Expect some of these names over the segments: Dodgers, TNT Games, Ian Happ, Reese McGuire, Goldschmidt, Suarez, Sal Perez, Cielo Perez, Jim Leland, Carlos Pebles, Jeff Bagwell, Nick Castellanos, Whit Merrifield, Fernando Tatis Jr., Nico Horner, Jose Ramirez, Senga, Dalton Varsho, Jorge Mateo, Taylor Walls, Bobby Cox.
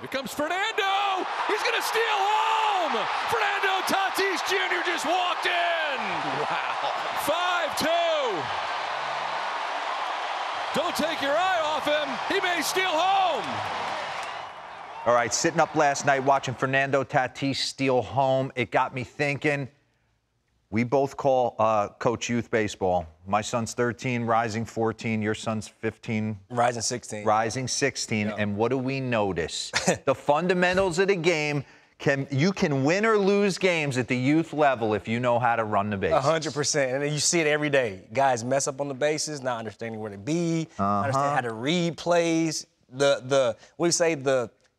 Here comes Fernando! He's going to steal home! Fernando Tatis Jr. just walked in! Wow. 5-2. Don't take your eye off him. He may steal home. All right, sitting up last night watching Fernando Tatis steal home, it got me thinking. We both call Coach Youth Baseball. My son's 13, rising 14. Your son's 15. Rising 16. Rising 16. Yeah. And what do we notice? The fundamentals of the game. You can win or lose games at the youth level if you know how to run the base. 100%. And you see it every day. Guys mess up on the bases, not understanding where to be, not understanding how to read plays. The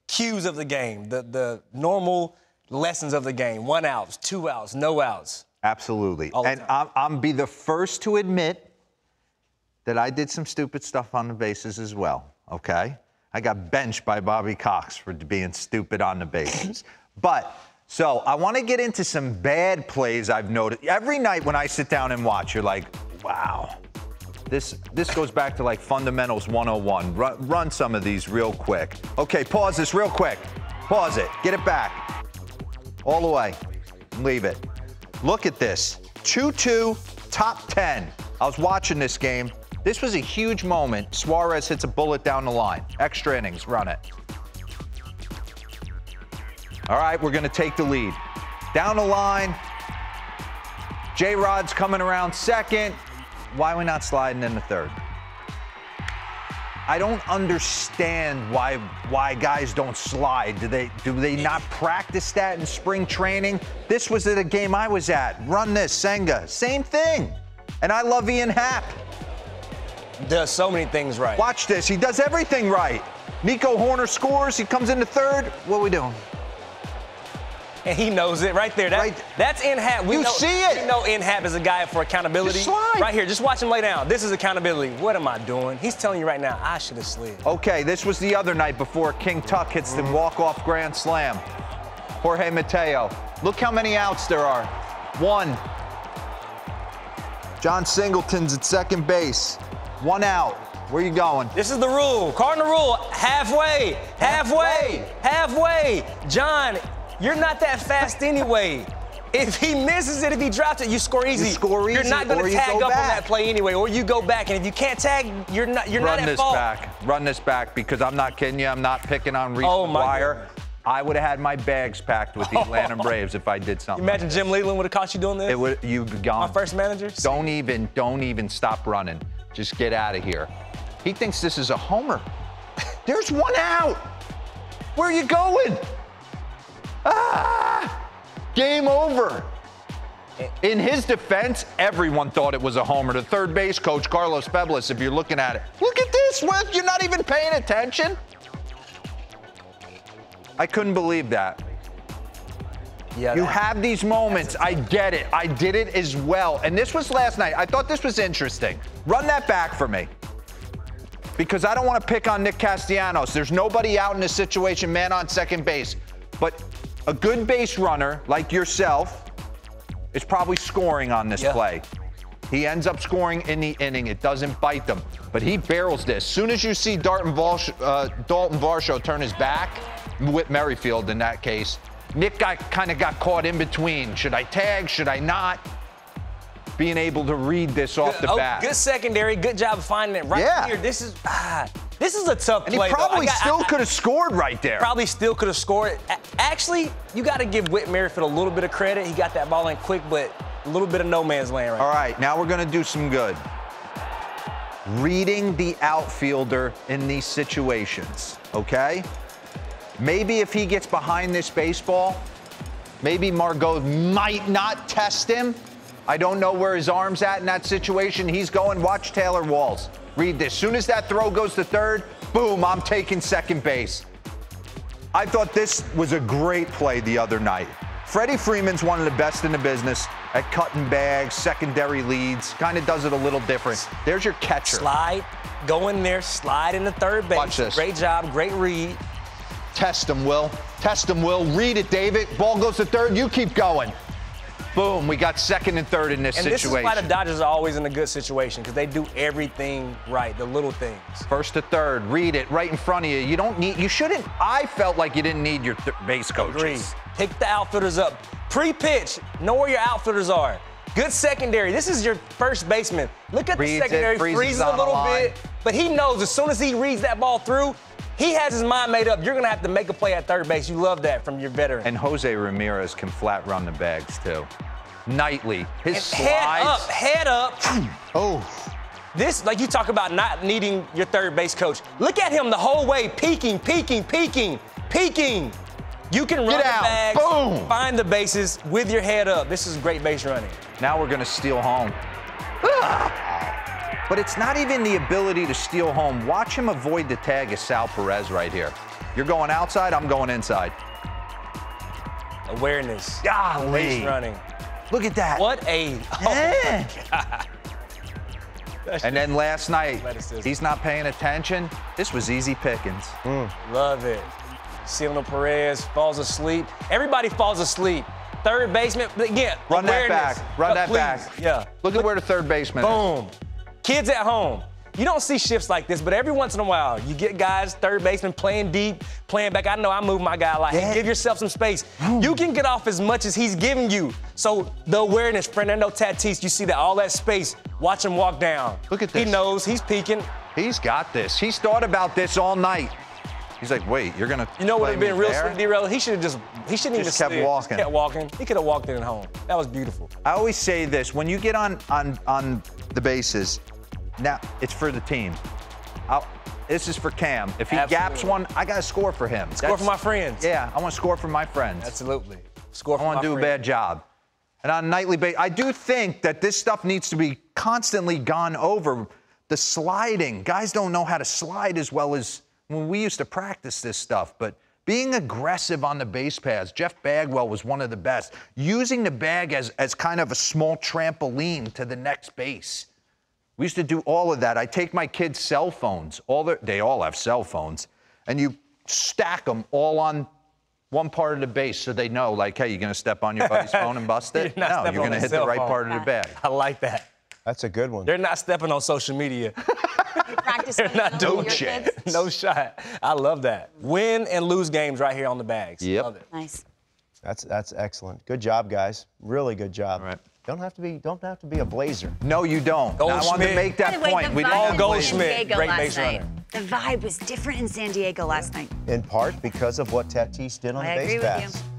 cues of the game, the normal lessons of the game. 1 outs, 2 outs, no outs. Absolutely. And I'm be the first to admit that I did some stupid stuff on the bases as well, okay? I got benched by Bobby Cox for being stupid on the bases. So I want to get into some bad plays I've noticed. Every night when I sit down and watch, you're like, wow. This goes back to, like, fundamentals 101. Run some of these real quick. Okay, pause this real quick. Pause it. Get it back. All the way. Leave it. Look at this, 2-2, top 10. I was watching this game. This was a huge moment. Suarez hits a bullet down the line. Extra innings, run it. All right, we're going to take the lead. Down the line, J-Rod's coming around second. Why are we not sliding in the third? I don't understand why guys don't slide. Do they not practice that in spring training? This was the game I was at. Run this, Senga. Same thing. And I love Ian Happ. Does so many things right. Watch this. He does everything right. Nico Horner scores. He comes into third. What are we doing? And he knows it right there. That's Ian Happ. We know Ian Happ is a guy for accountability. Right here. Just watch him lay down. This is accountability. What am I doing? He's telling you right now, I should have slid. Okay, this was the other night before King Tuck hits the walk-off grand slam. Jorge Mateo. Look how many outs there are. 1. John Singleton's at second base. 1 out. Where you going? This is the rule. Cardinal rule. Halfway. Halfway. Halfway. John. You're not that fast anyway. If he misses it, if he drops it, you score easy. You score easy. You're not going to tag up on that play anyway, or you go back. And if you can't tag, you're not at fault. Run this back. Run this back, because I'm not kidding you. I'm not picking on Reese McGuire. I would have had my bags packed with the Atlanta Braves if I did something. You imagine like Jim Leland would have caught you doing this? It would. You'd be gone. My first manager. Don't even stop running. Just get out of here. He thinks this is a homer. There's 1 out. Where are you going? Ah! Game over. In his defense, everyone thought it was a homer. The third base coach, Carlos Pebles, if you're looking at it. Look at this, Wes. You're not even paying attention. I couldn't believe that. Yeah, you have these moments. I get it. I did it as well. And this was last night. I thought this was interesting. Run that back for me. Because I don't want to pick on Nick Castellanos. There's nobody out in this situation, man on second base. But a good base runner like yourself is probably scoring on this play. He ends up scoring in the inning. It doesn't bite them. But he barrels this. As soon as you see Dalton Varsho turn his back, Whit Merrifield in that case, Nick kind of got caught in between. Should I tag? Should I not? Being able to read this off the bat. Good secondary. Good job finding it right here. This is a tough play. And he probably still could have scored right there. Probably still could have scored. Actually, you got to give Whit Merrifield a little bit of credit. He got that ball in quick, but a little bit of no man's land right there. All right, now we're going to do some good. Reading the outfielder in these situations, okay? Maybe if he gets behind this baseball, maybe Margot might not test him. I don't know where his arm's at in that situation. He's going, watch Taylor Walls. Read this. Soon as that throw goes to third, boom, I'm taking second base. I thought this was a great play the other night. Freddie Freeman's one of the best in the business at cutting bags, secondary leads. Kind of does it a little different. There's your catcher. Slide, go in there, slide into third base. Watch this. Great job, great read. Test him, Will. Test him, Will. Read it, David. Ball goes to third. You keep going. boom, we got second and third in this situation. This is why the Dodgers are always in a good situation, because they do everything right, the little things. First to third, read it right in front of you. You don't need, you shouldn't, I felt like you didn't need your base coaches. Agreed. Pick the outfielders up. Pre-pitch, know where your outfielders are. Good secondary. This is your first baseman. Look at the secondary, freezes a little bit, but he knows as soon as he reads that ball through, he has his mind made up. You're going to have to make a play at third base. You love that from your veteran. And Jose Ramirez can flat run the bags, too. Nightly. His slides. Head up, head up. Oh. This, like you talk about not needing your third base coach. Look at him the whole way, peeking, peeking, peeking, peeking. You can run the bags, boom, find the bases with your head up. This is great base running. Now we're going to steal home. But it's not even the ability to steal home. Watch him avoid the tag of Sal Perez right here. You're going outside, I'm going inside. Awareness. Golly. Base running. Look at that. What a... Yeah. Oh my God. And then last night, he's not paying attention. This was easy pickings. Love it. Cielo Perez falls asleep. Everybody falls asleep. Third baseman, again, run awareness. That back. Run that back. Yeah. Look at where the third baseman is. Boom. Kids at home. You don't see shifts like this, but every once in a while, you get guys, third baseman, playing deep, playing back. I know I move my guy a lot. Yeah. Hey, give yourself some space. Boom. You can get off as much as he's giving you. So the awareness, Fernando Tatis, you see that all that space. Watch him walk down. Look at this. He knows. He's peeking. He's got this. He's thought about this all night. He's like, wait, you're gonna. You know what would have been real sweet, D-Roll? He should have just. He shouldn't even kept walking. Kept walking. He could have walked in at home. That was beautiful. I always say this: when you get on the bases, now it's for the team. This is for Cam. If he gaps one, I gotta score for him. Score for my friends. Yeah, I want to score for my friends. Absolutely. Score for my friends. I want to do a bad job. And on a nightly basis, I do think that this stuff needs to be constantly gone over. The sliding, guys don't know how to slide as well as. When we used to practice this stuff, but being aggressive on the base paths, Jeff Bagwell was one of the best. Using the bag as kind of a small trampoline to the next base. We used to do all of that. I take my kids' cell phones, they all have cell phones, and you stack them all on one part of the base so they know, like, hey, you're going to step on your buddy's phone and bust it? No, you're going to hit the right part of the bag. I like that. That's a good one. They're not stepping on social media. They're not doing chance. No shot. I love that. Win and lose games right here on the bags. Yep. Love it. Nice. That's excellent. Good job, guys. Really good job. All right. Don't have to be a blazer. No, you don't. I wanted to make that point. We all Goldschmidt. Great base runner. The vibe was different in San Diego last night. In part because of what Tatis did on the base pass. I agree with you.